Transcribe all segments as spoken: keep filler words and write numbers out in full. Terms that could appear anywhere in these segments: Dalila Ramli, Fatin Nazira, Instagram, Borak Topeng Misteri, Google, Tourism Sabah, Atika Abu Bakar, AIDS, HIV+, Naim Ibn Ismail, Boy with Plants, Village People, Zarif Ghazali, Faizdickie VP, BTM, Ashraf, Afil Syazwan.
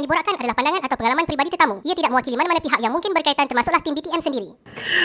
yang diborakkan adalah pandangan atau pengalaman pribadi tetamu. Ia tidak mewakili mana-mana pihak yang mungkin berkaitan, termasuklah tim B T M sendiri.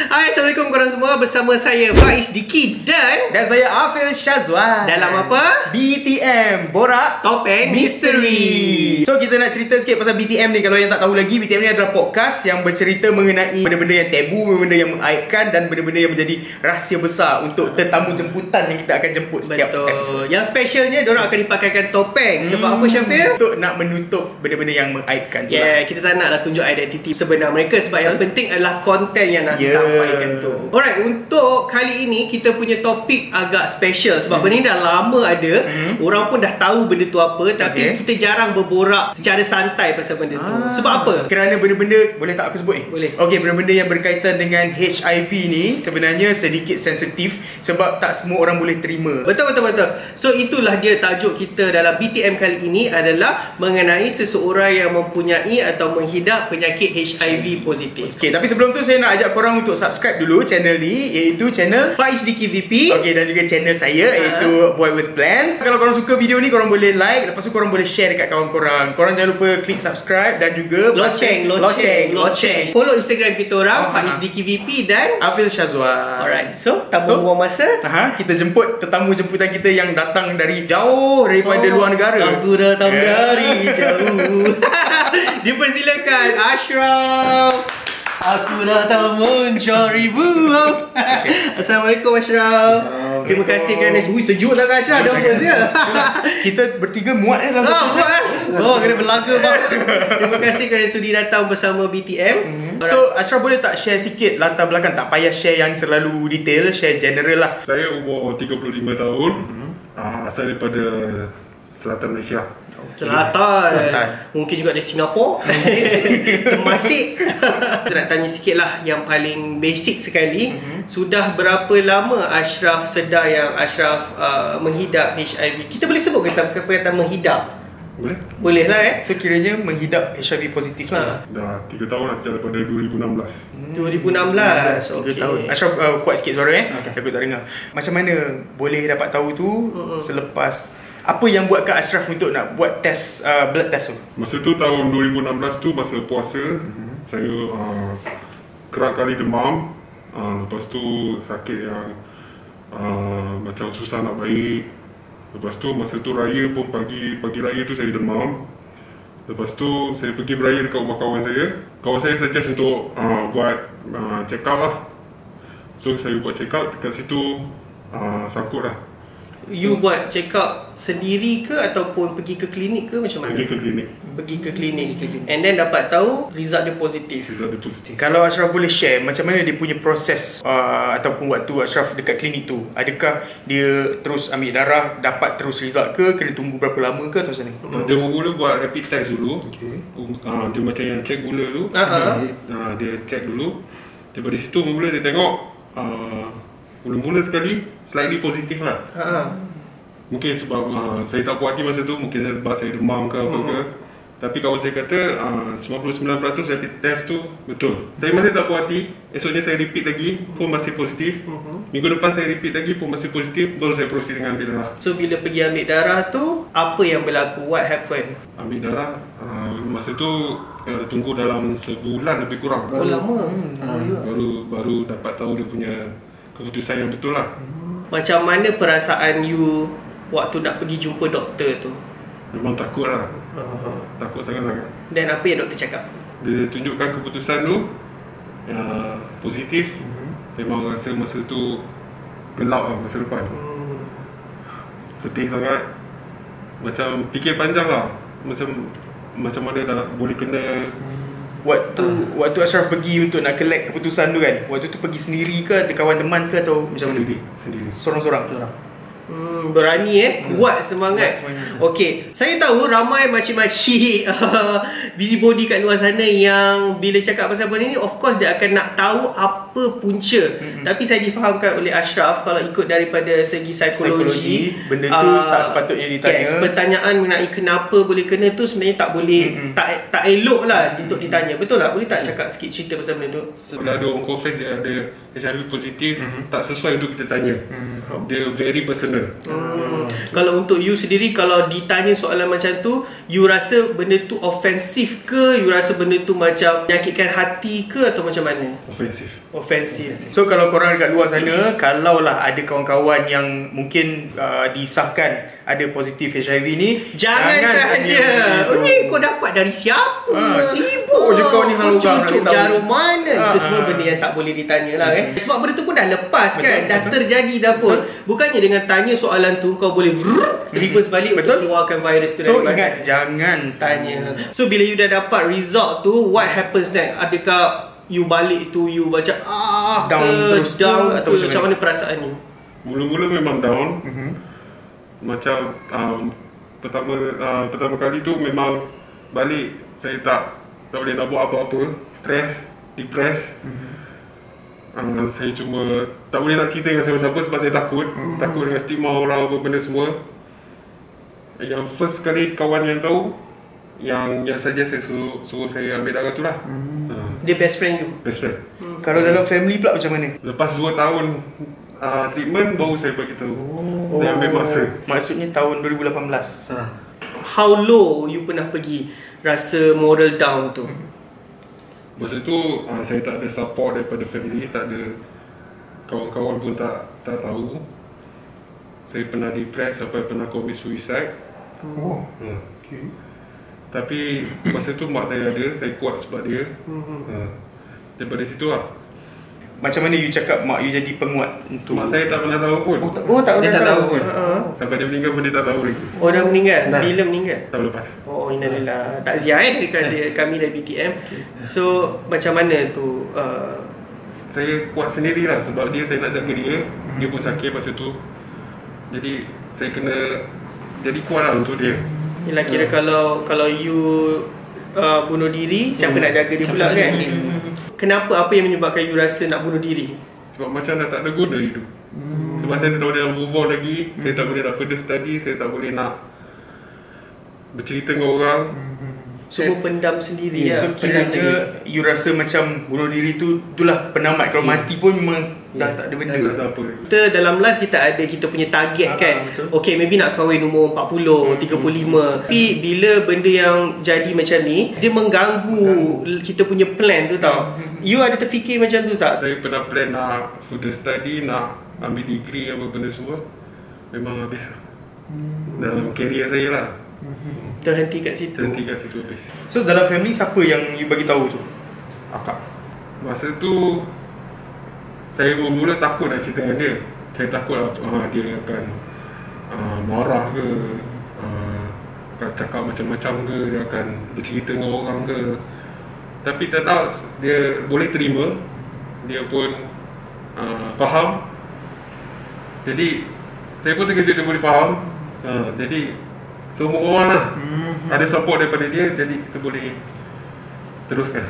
Hai, Assalamualaikum korang semua. Bersama saya Faizdickie dan dan saya Afil Syazwan. Dalam apa? B T M Borak Topeng Misteri. So kita nak cerita sikit pasal B T M ni. Kalau yang tak tahu lagi, B T M ni adalah podcast yang bercerita mengenai benda-benda yang tabu, benda-benda yang mengaibkan dan benda-benda yang menjadi rahsia besar untuk tetamu jemputan yang kita akan jemput setiap episode. Yang specialnya diorang akan dipakaikan topeng. Sebab hmm. apa Syafil? Untuk nak menutup benda-benda yang mengaibkan. Yeah, kita tak naklah tunjuk identiti sebenar mereka sebab yang penting adalah konten yang nak yeah. disampaikan tu. Alright, untuk kali ini kita punya topik agak special sebab hmm. benda ni dah lama ada. Hmm. Orang pun dah tahu benda tu apa tapi okay. kita jarang berborak secara santai pasal benda tu. Ah. Sebab apa? Kerana benda-benda, boleh tak aku sebut eh? Boleh. Okey, benda-benda yang berkaitan dengan H I V ni sebenarnya sedikit sensitif sebab tak semua orang boleh terima. Betul betul betul. So itulah dia tajuk kita dalam B T M kali ini adalah mengenai seseorang yang mempunyai atau mengidap penyakit H I V positif. Okey, tapi sebelum tu saya nak ajak korang untuk subscribe dulu channel ni, iaitu channel Faizdickie V P. Okey, dan juga channel saya iaitu uh-huh. Boy with Plants. Kalau korang suka video ni, korang boleh like, lepas tu korang boleh share dekat kawan korang. Korang jangan lupa klik subscribe dan juga loceng, loceng, loceng. Follow Instagram kita orang uh-huh. Faizdickie V P dan Afil Syazwan. Alright, so tak so, buang masa. Aha, kita jemput tetamu jemputan kita yang datang dari jauh daripada oh, luar negara. Aku datang yeah. dari jauh. Dipersilakan Ashraf. Aku datang mencari buah. Okay. Assalamualaikum Ashraf. Assalamualaikum. Terima kasih kerana wuih sejuk tak Ashraf dah bos dia. Kita bertiga muat eh lah. Ah, muat. Oh, kena berlaga bang. Terima kasih kerana sudi datang bersama B T M. Mm-hmm. So Ashraf boleh tak share sikit latar belakang, tak payah share yang terlalu detail, share general lah. Saya umur tiga puluh lima tahun. Mm-hmm. Ah, asal daripada Selatan Malaysia. Selatan, Selatan. Mungkin juga dari Singapura. Termasuk kita nak tanya sikit lah yang paling basic sekali. Mm-hmm. Sudah berapa lama Ashraf sedar yang Ashraf uh, menghidap H I V? Kita boleh sebut kata perkataan menghidap? Boleh? Boleh lah eh. So kiranya menghidap H I V positif lah. Dah tiga tahun lah, sejak daripada dua ribu enam belas. dua ribu enam belas, okey. tiga tahun. Ashraf uh, kuat sikit suara eh, okay. Takut tak dengar. Macam mana boleh dapat tahu tu? Mm-hmm. Selepas apa yang buat Kak Ashraf untuk nak buat test, uh, blood test tu? Masa tu tahun dua ribu enam belas tu, masa puasa, mm-hmm. saya uh, kerap kali demam. uh, Lepas tu sakit yang uh, macam susah nak baik. Lepas tu masa tu raya pun, pagi pagi raya tu saya demam. Lepas tu saya pergi beraya dekat rumah kawan saya. Kawan saya suggest untuk uh, buat uh, check up lah. So saya buat check up, dekat situ uh, sangkut lah. You hmm. buat check up sendiri ke ataupun pergi ke klinik ke macam mana? Pergi ke klinik. Pergi ke klinik. Hmm. And then dapat tahu result dia positif. Result dia positif. Kalau Ashraf boleh share macam mana dia punya proses uh, ataupun waktu Ashraf dekat klinik tu. Adakah dia terus ambil darah dapat terus result ke, kena tunggu berapa lama ke atau macam mana? Hmm. Dia mula buat rapid test dulu. Okey. Uh, dia macam yang check gula dulu. Uh -huh. uh, dia check dulu. Daripada situ mula dia tengok uh, mula-mula sekali, slightly positif lah. Ha. Mungkin sebab uh, saya tak puas hati masa tu, mungkin sebab saya demam ke apa ke. Tapi kawan saya kata, uh, sembilan puluh sembilan peratus rapid test tu betul. Saya masih tak puas hati, esoknya saya repeat lagi, pun masih positif. uh-huh. Minggu depan saya repeat lagi, pun masih positif, baru saya proses dengan ambil darah. So bila pergi ambil darah tu, apa yang berlaku? What happened? Ambil darah, uh, masa tu uh, tunggu dalam sebulan lebih kurang. Baru, oh lama. Uh, baru, baru dapat tahu dia punya keputusan yang betul lah. Macam mana perasaan you waktu nak pergi jumpa doktor tu? Memang takut lah. uh-huh. Takut sangat-sangat. Dan apa yang doktor cakap? Dia tunjukkan keputusan tu uh, positif. uh-huh. Memang rasa masa tu gelap lah masa depan. uh-huh. Sedih sangat. Macam fikir panjang lah, Macam macam mana dah boleh kena. Waktu hmm. waktu Ashraf pergi untuk nak collect keputusan tu kan, waktu tu pergi sendiri ke, ada kawan teman ke atau macam mana? Sendiri, sendiri. Sorang-sorang. Hmm, berani eh, kuat semangat. semangat. Okey, saya tahu ramai makcik-makcik uh, busybody kat luar sana yang bila cakap pasal benda ni, of course dia akan nak tahu apa punca. Hmm. Tapi saya difahamkan oleh Ashraf kalau ikut daripada segi psikologi, psikologi benda tu uh, tak sepatutnya ditanya. Yes, pertanyaan mengenai kenapa boleh kena tu sebenarnya tak boleh, hmm. tak tak elok lah untuk ditanya. Betul tak? Boleh tak cakap sikit cerita pasal benda tu? Kalau ada orang confess dia ada H I V positif, hmm. tak sesuai untuk kita tanya. Hmm. Dia very personal. natural. Hmm. Kalau untuk you sendiri, kalau ditanya soalan macam tu, you rasa benda tu ofensif ke? You rasa benda tu macam menyakitkan hati ke atau macam mana? Ofensif. Ofensif. So kalau korang dekat luar sana, kalaulah ada kawan-kawan yang mungkin uh, disahkan ada positif H I V ni, jangan tak dia. Oh ni kau dapat dari siapa? Ha, sibuk. Oh je kau ni hang orang nak tahu mana. Ha, itu semua benda yang tak boleh ditanyalah kan. Hmm. Eh. Sebab benda tu pun dah lepas betul, kan. Betul. Dah terjadi dah pun. Betul. Bukannya dengan tanya soalan tu kau boleh reverse balik betul? Untuk keluarkan virus tu. So ingat kan? Jangan tanya. So bila you dah dapat result tu, what happens next? Adakah you balik tu you baca ah down ke, terus down ke, atau macam, macam mana perasaan you? Mula-mula memang down. Mm-hmm. Macam um, pertama uh, pertama kali tu memang balik saya tak tak boleh nak buat apa-apa, stres, depressed. Mm-hmm. um, saya cuma tak boleh nak cerita dengan siapa-siapa sebab saya takut. Mm-hmm. Takut dengan stigma orang apa benda semua. Yang first kali kawan yang tahu yang yang saja saya suruh, suruh saya ambil darah tu lah. Hmm. Uh. Dia best friend tu? Best friend. Hmm. Kalau hmm. dalam family pula macam mana? Lepas dua tahun uh, treatment baru saya beritahu. Oh. Saya ambil masa. Maksudnya tahun dua ribu lapan belas. Ha. How low you pernah pergi rasa moral down tu? Masa tu uh, saya tak ada support daripada family, tak ada kawan-kawan pun tak tak tahu. Saya pernah depressed sampai pernah commit suicide. Oh. Hmm. Okay. Tapi masa tu mak saya ada, saya kuat sebab dia. Mm-hmm. Ha. Daripada situ lah. Macam mana you cakap mak you jadi penguat untuk mak saya tak pernah tahu pun. Oh, tak, oh, tak dia tak tahu, tahu pun. Uh-huh. Sampai dia meninggal pun dia tak tahu lagi. Oh dah meninggal? Nah. Bila meninggal? Tahun lepas. Oh innalillah. Takziah eh dari kami dari B T M. So macam mana tu? Uh... Saya kuat sendiri lah sebab dia saya nak jaga dia. Dia pun sakit masa tu. Jadi saya kena jadi kuat lah untuk dia. Yelah kira hmm. kalau kalau you uh, bunuh diri, siapa hmm. nak jaga dia pula kan? Hmm. Kenapa, apa yang menyebabkan you rasa nak bunuh diri? Sebab macam dah tak ada guna hidup. Hmm. Sebab saya tak boleh nak move on lagi, hmm. saya tak boleh nak further study, saya tak boleh nak bercerita dengan orang. Hmm. Semua so, pendam sendiri yeah. lah. So kiranya you rasa macam bunuh diri tu, itulah penamat. Kalau yeah. mati pun memang dah tak ada benda. Tak ada apa. Kita dalam life kita ada kita punya target ah, kan. Betul. Okay maybe nak kahwin umur empat puluh, hmm. tiga puluh lima. Tapi bila benda yang jadi macam ni, dia mengganggu hmm. kita punya plan tu tau. Hmm. You ada terfikir macam tu tak? Saya pernah plan nak further study, nak ambil degree apa benda semua. Memang habis hmm. dalam career saya lah. Hmm. Terhenti kat situ. Terhenti kat situ habis. So dalam family siapa yang you bagi tahu tu? Akak. Masa tu saya mula-mula takut nak cerita dengan dia. Saya takut uh, dia akan uh, marah ke, uh, akan cakap macam-macam ke, dia akan bercerita dengan orang ke. Tapi tak tahu, dia boleh terima. Dia pun uh, faham. Jadi saya pun terkejut dia boleh faham. uh, Jadi semua orang lah mm-hmm. ada support daripada dia. Jadi kita boleh teruskan.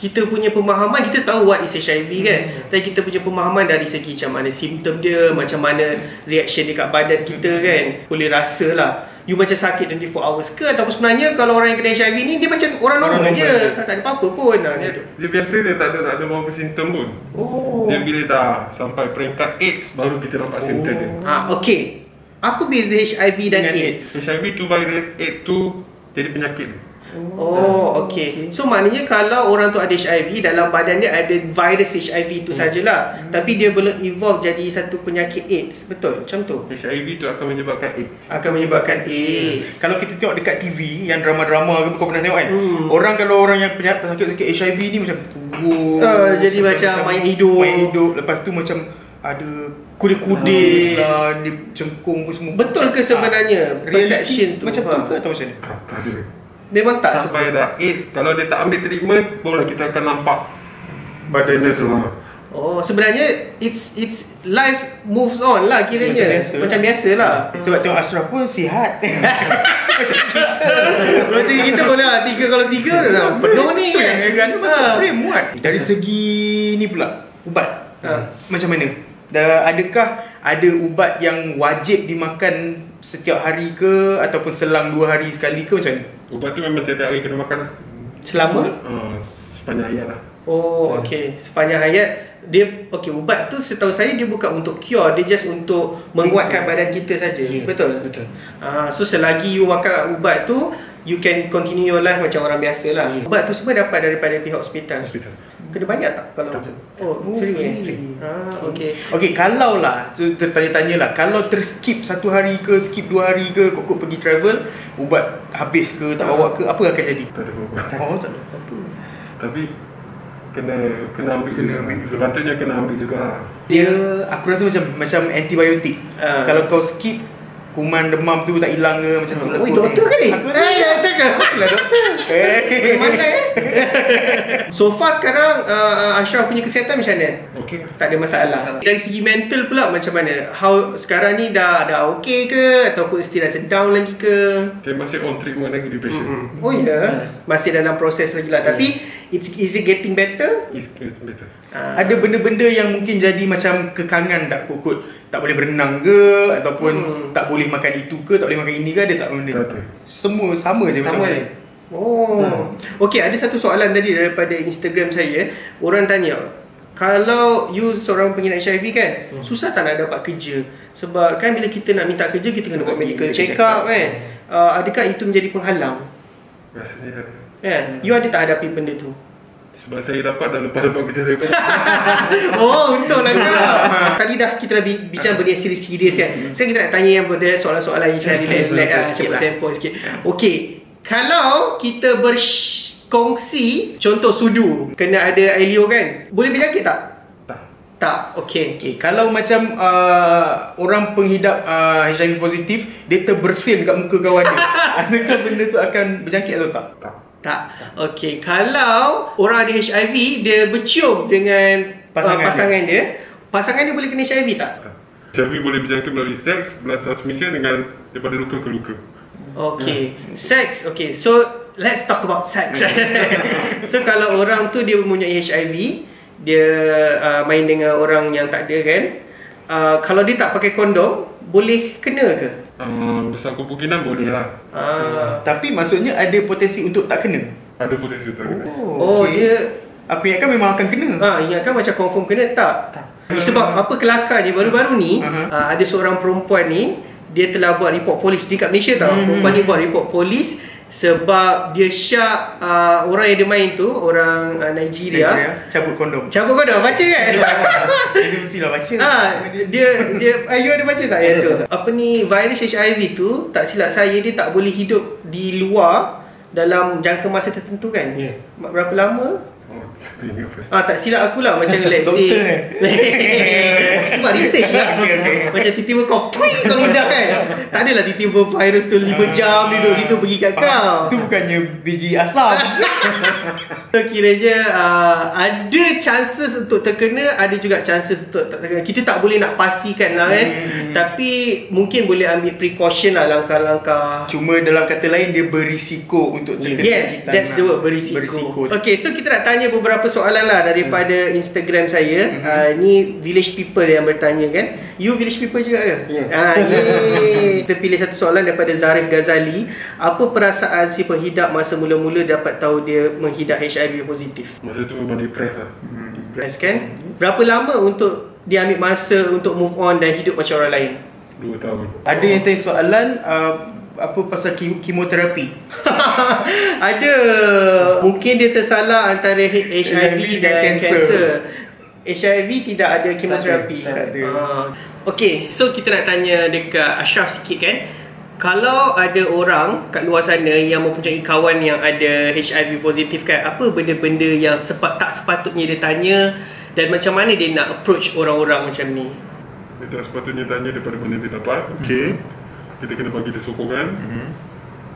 Kita punya pemahaman, kita tahu what is H I V kan. hmm. Tapi kita punya pemahaman dari segi macam mana simptom dia, macam mana reaction dia kat badan kita kan. Boleh rasa lah you macam sakit dua puluh empat hours ke, ataupun sebenarnya kalau orang yang kena H I V ni dia macam orang normal, orang je normal. Tak ada apa-apa pun dia, dia, dia biasa dia tak ada, tak ada apa-apa simptom pun. Oh. Dia bila dah sampai peringkat AIDS baru kita nampak oh. simptom dia. Ah, okay. Apa beza H I V dan AIDS? AIDS? H I V tu virus, AIDS tu jadi penyakit. Oh, okey. Okay. So maknanya kalau orang tu ada H I V, dalam badan dia ada virus H I V tu hmm. sajalah. Hmm. Tapi dia belum evolve jadi satu penyakit AIDS. Betul? Macam tu. H I V tu akan menyebabkan AIDS. Akan menyebabkan AIDS. AIDS. Kalau kita tengok dekat T V yang drama-drama kau pernah tengok kan. Hmm. Orang kalau orang yang penyakit-penyakit H I V ni macam tubuh. Uh, jadi macam, macam main hidup. Main hidup. Lepas tu macam ada kuda-kuda lah, dia cengkung semua. Betul ke sebenarnya? Perception tu macam tu ke atau macam ni? Tak ada. Memang tak sampai dah AIDS. Kalau dia tak ambil treatment, barulah kita akan nampak badan dia tu. Oh, sebenarnya it's it's life moves on lah kiranya. Macam biasa. Macam biasalah. Sebab tengok Ashraf pun sihat. Macam kita. Kita boleh lah tiga kalau tiga penuh ni kan. Gantung masuk frame muat. Dari segi ni pula, ubat. Macam mana? Adakah ada ubat yang wajib dimakan setiap hari ke, ataupun selang dua hari sekali ke, macam mana? Ubat tu memang tiap hari kena makan. Selama? Uh, sepanjang hayat lah. Oh, okey. Sepanjang hayat dia okey, ubat tu setahu saya dia bukan untuk cure, dia just untuk menguatkan badan kita saja. Yeah, betul? Betul. Ah, so selagi you makan ubat tu, you can continue your life macam orang biasalah. Yeah. Ubat tu semua dapat daripada pihak hospital. Hospital. Kena banyak tak kalau tak. Oh, free. free. free. Ah, okey. Okey, kalau lah tertanya-tanyalah, kalau terskip satu hari ke, skip dua hari ke, kau pergi travel, ubat habis ke, tak bawa ke, apa akan jadi? Tak ada apa-apa. Oh, tak ada apa-apa. Tapi kena kena ambil kena ambil sepatutnya kena ambil juga. Dia aku rasa macam macam antibiotik. Uh. Kalau kau skip, kuman demam tu tak hilang ke macam tu. Oi, doktor ke ni? Aku ni doktor ke? Akulah doktor. Eh, mana eh? So far sekarang uh, Ashraf punya kesihatan macam mana? Okey, tak ada masalah. Dari segi mental pula macam mana? How sekarang ni dah dah okey ke ataupun still rasa down lagi ke? Okay, masih on treatment lagi depression. Mm-hmm. Oh ya, yeah. hmm. Masih dalam proses lagi lah. Hmm. Tapi it's is it getting better? It's getting better. Uh. Ada benda-benda yang mungkin jadi macam kekangan tak kokot. Tak boleh berenang ke ataupun hmm. tak boleh makan itu ke, tak boleh makan ini ke, ada tak benda? Betul. Semua sama je macam ni. Oh. Hmm. Okey, ada satu soalan tadi daripada Instagram saya. Orang tanya, kalau you seorang pengguna H I V kan, hmm. susah tak nak dapat kerja? Sebab kan bila kita nak minta kerja, kita kena buat medical check up kan. Uh, adakah itu menjadi penghalang? Rasanya ada. Yeah. You ada tak hadapi benda tu? Sebab saya dapat dah lepas dapat kerja saya. Oh, untunglah kau. Tadi dah kita dah bincang benda serius-serius kan. Sekarang kita nak tanya yang benda soalan-soalan yang kita relax-relax lah, sikit sempoi sikit. Okey, kalau kita berkongsi contoh sudu, kena ada ailio kan? Boleh berjangkit tak? Tak. Tak, okey. Okey, kalau macam uh, orang penghidap uh, H I V positif, dia terbersin kat muka kawan dia. Adakah benda tu akan berjangkit atau tak? Tak. Tak. Okey, kalau orang ada H I V, dia bercium dengan pasangan, uh, pasangan dia. dia Pasangan dia boleh kena H I V tak? Tak. H I V boleh berjangkit melalui seks, blood transmission dengan daripada luka ke luka. Okey, hmm. seks, okey, so let's talk about seks. So kalau orang tu dia mempunyai H I V, dia uh, main dengan orang yang tak ada kan, uh, kalau dia tak pakai kondom, boleh kena ke? Um, besar kemungkinan boleh lah. Ah, tapi maksudnya ada potensi untuk tak kena? Ada potensi untuk tak kena. Oh, okay. Dia aku ingatkan memang akan kena. Ah, ingatkan macam confirm kena tak? Tak. Sebab apa kelakarnya baru-baru ni, uh-huh. uh, ada seorang perempuan ni, dia telah buat report polis di kat Malaysia tau. Hmm. Perempuan ni buat report polis sebab dia syak uh, orang yang dia main tu, orang uh, Nigeria, Nigeria cabut kondom. Cabut kondom, baca kan? Dia mestilah baca. Ha, dia dia ayo dia baca tak yang tu. Apa ni, virus H I V tu tak silap saya dia tak boleh hidup di luar dalam jangka masa tertentu kan? Yeah. Berapa lama? Ah, tak silap aku lah, macam let's say aku buat research lah. Macam tiba-tiba kau puing kau mudah kan. Tak adalah tiba-tiba virus tu lima jam duduk situ pergi kat kau. Itu bukannya biji asam. So kiranya uh, ada chances untuk terkena, ada juga chances untuk tak terkena. Kita tak boleh nak pastikan lah kan. hmm. Tapi mungkin boleh ambil precaution lah, langkah-langkah. Cuma dalam kata lain dia berisiko untuk terkena. Yes, that's the word, berisiko, berisiko. Okay, so kita nak tanya Tanya beberapa soalan lah daripada hmm. Instagram saya. hmm. uh, Ni Village People yang bertanya kan. You Village People juga ke? Ya. Yeah. uh, Kita pilih satu soalan daripada Zarif Ghazali. Apa perasaan si penghidap masa mula-mula dapat tahu dia menghidap H I V positif? Masa tu memang depressed lah. hmm. Depressed kan? hmm. Berapa lama untuk dia ambil masa untuk move on dan hidup macam orang lain? dua tahun. Ada yang tanya soalan uh, apa pasal kemoterapi? Ada. Mungkin dia tersalah antara H I V dan kanser. H I V tidak ada kemoterapi. Tak ada. Uh, Okey, so kita nak tanya dekat Ashraf sikit kan. Kalau ada orang kat luar sana yang mempunyai kawan yang ada H I V positif kan, apa benda-benda yang sepat, tak sepatutnya dia tanya dan macam mana dia nak approach orang-orang macam ni? Dia tak sepatutnya tanya daripada mana dia dapat. Okey. Kita kena bagi dia sokongan. Mm-hmm.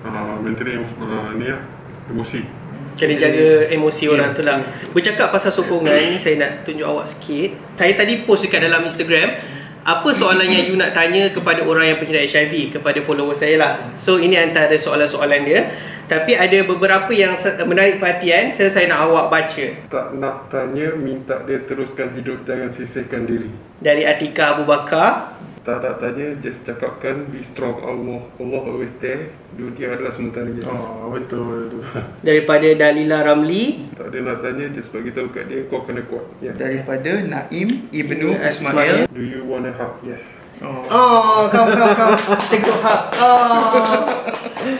uh, Maintain uh, ni lah, emosi. Kena jaga emosi yeah. orang tu lah. Bercakap pasal sokongan ni, saya nak tunjuk awak sikit. Saya tadi post dekat dalam Instagram, apa soalan yang you nak tanya kepada orang yang penghidap H I V, kepada follower saya lah. So ini antara soalan-soalan dia. Tapi ada beberapa yang menarik perhatian, saya, saya nak awak baca. Tak nak tanya, minta dia teruskan hidup, jangan sisihkan diri. Dari Atika Abu Bakar. tak tak tanya, just cakapkan be strong, Allah, Allah always there, dunia adalah sementara. Ah oh, betul, betul. Daripada Dalila Ramli, tak ada nak tanya, just bagi tahu kat dia kau kena kuat. Yeah. Daripada Naim Ibn Ismail, do you want to help? Yes. Oh, oh kau kau kau tengok hak. Oh.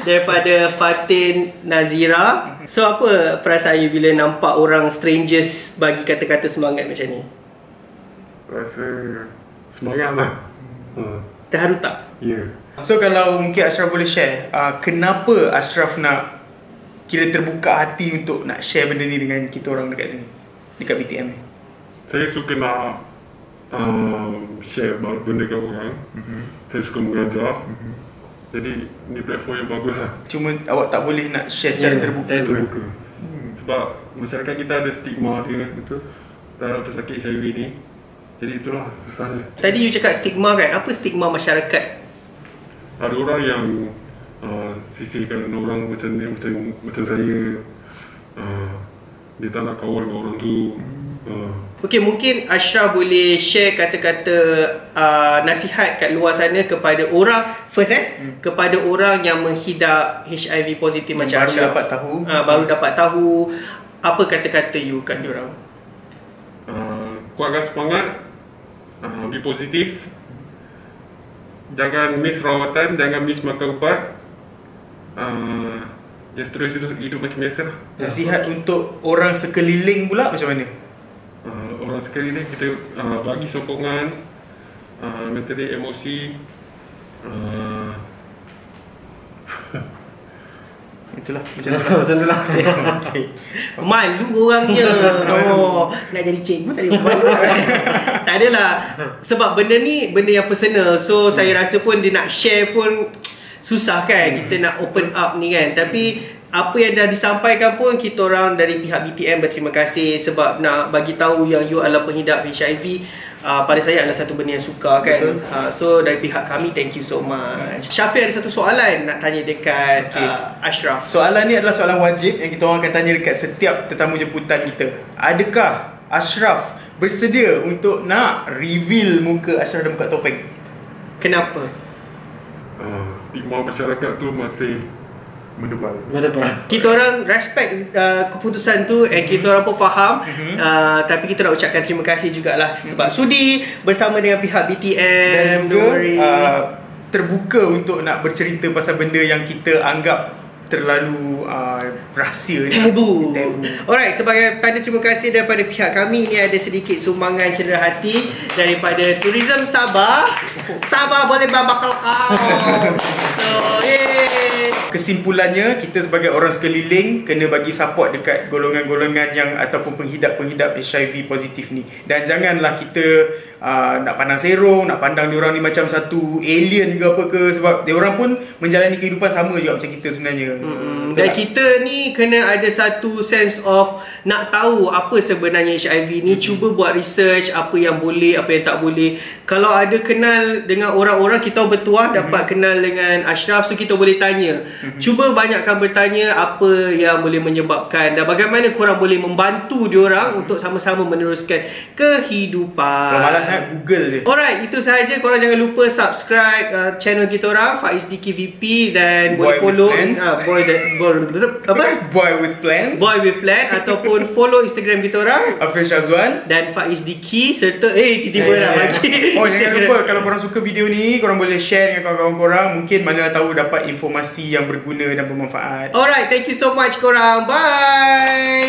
Daripada Fatin Nazira. So apa perasaan you bila nampak orang strangers bagi kata-kata semangat macam ni? Rasa semangat lah. Hmm. Terharu tak? Ya. Yeah. So kalau mungkin Ashraf boleh share, uh, kenapa Ashraf nak kira terbuka hati untuk nak share benda ni dengan kita orang dekat sini, dekat B T M ni? Saya suka nak uh, share benda kat orang. Mm-hmm. Saya suka mengajar. Mm-hmm. Jadi ni platform yang bagus lah. Cuma awak tak boleh nak share secara yeah, terbuka, terbuka. Hmm. Sebab masyarakat kita ada stigma dia, betul, terhadap pesakit H I V ni. Jadi itulah susahnya. Tadi you cakap stigma kan? Apa stigma masyarakat? Ada orang yang uh, sisihkan orang macam ni, macam, macam saya. Uh, dia tak nak kawan dengan orang tu. Uh. Okay, mungkin Ashraf boleh share kata-kata uh, nasihat kat luar sana kepada orang. First eh, hmm. kepada orang yang menghidap H I V positif hmm, macam baru Ashraf. Baru dapat tahu. Uh, baru dapat tahu. Apa kata-kata you kat diorang? Uh, kuatkan semangat. Uh, be positif. Jangan miss rawatan, jangan miss makan ubat. uh, Just terus hidup, hidup macam biasa lah. Nasihat uh, untuk orang sekeliling pula macam mana? Uh, orang sekeliling kita uh, bagi sokongan, uh, menteri emosi. uh, Itulah macam tu lah. Macam tu lah. Malu orangnya. Oh, nak jadi cikgu tak boleh malu. Tak adalah. Sebab benda ni benda yang personal. So hmm. saya rasa pun dia nak share pun susah kan. hmm. Kita nak open up ni kan. Tapi apa yang dah disampaikan pun, kita orang dari pihak B T M berterima kasih. Sebab nak bagi tahu yang you adalah pengidap H I V, Uh, pada saya adalah satu benda yang suka kan. Uh, so dari pihak kami, thank you so much. Syafiq ada satu soalan nak tanya dekat okay. uh, Ashraf. Soalan ni adalah soalan wajib yang kita orang akan tanya dekat setiap tetamu jemputan kita. Adakah Ashraf bersedia untuk nak reveal muka Ashraf dan muka topeng? Kenapa? Uh, stigma masyarakat tu masih mendepan. Kita orang respect uh, keputusan tu, and kita orang pun faham. Uh, tapi kita nak ucapkan terima kasih jugalah sebab sudi bersama dengan pihak B T M dan juga uh, terbuka untuk nak bercerita pasal benda yang kita anggap terlalu uh, rahsia, tabu. tabu. Alright, sebagai tanda terima kasih daripada pihak kami, ini ada sedikit sumbangan cedera hati daripada Tourism Sabah. Sabah boleh babakal kau. So, yeay. Kesimpulannya, kita sebagai orang sekeliling kena bagi support dekat golongan-golongan yang ataupun penghidap-penghidap H I V positif ni. Dan janganlah kita uh, nak pandang serong, nak pandang diorang ni macam satu alien ke apa ke, sebab diorang pun menjalani kehidupan sama juga macam kita sebenarnya. Mm-hmm. Dan kita ni kena ada satu sense of nak tahu apa sebenarnya H I V ni. Mm-hmm. Cuba buat research, apa yang boleh, apa yang tak boleh. Kalau ada kenal dengan orang-orang, kita bertuah mm-hmm. dapat kenal dengan Ashraf, so kita boleh tanya. Mm-hmm. Cuba banyakkan bertanya apa yang boleh menyebabkan dan bagaimana korang boleh membantu diorang mm-hmm. untuk sama-sama meneruskan kehidupan. Kalau malas sangat, Google je. Alright, itu sahaja. Korang jangan lupa subscribe uh, channel kita orang, Faizdickie V P, dan boleh follow Uh, boy, that, boy, apa? Boy with Plants, Boy with Plants, ataupun follow Instagram kita orang, Afil Syazwan dan Faizdickie, serta eh tiba-tiba nak bagi. Oh, jangan lupa kalau korang suka video ni, korang boleh share dengan kawan-kawan korang, mungkin mana tahu dapat informasi yang berguna dan bermanfaat. Alright, thank you so much korang. Bye.